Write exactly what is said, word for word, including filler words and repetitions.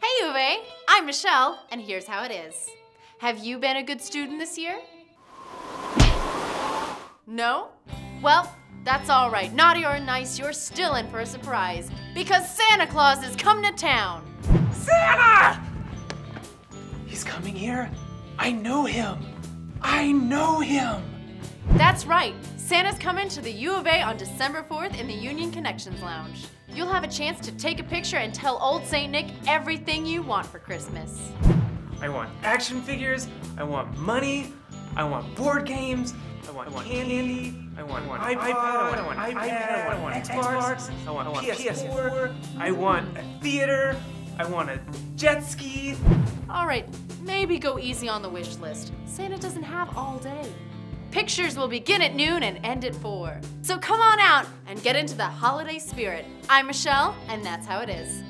Hey Uve, I'm Michelle, and here's how it is. Have you been a good student this year? No? Well, that's all right. Naughty or nice, you're still in for a surprise, because Santa Claus is coming to town. Santa! He's coming here? I know him. I know him. That's right. Santa's coming to the U of A on December fourth in the Union Connections Lounge. You'll have a chance to take a picture and tell Old Saint Nick everything you want for Christmas. I want action figures, I want money, I want board games, I want, I want candy, I want, I want iPod, iPod, I want iPad, iPad I want Xbox, I want, I want P S four, I want a theater, I want a jet ski. All right, maybe go easy on the wish list. Santa doesn't have all day. Pictures will begin at noon and end at four. So come on out and get into the holiday spirit. I'm Michelle, and that's how it is.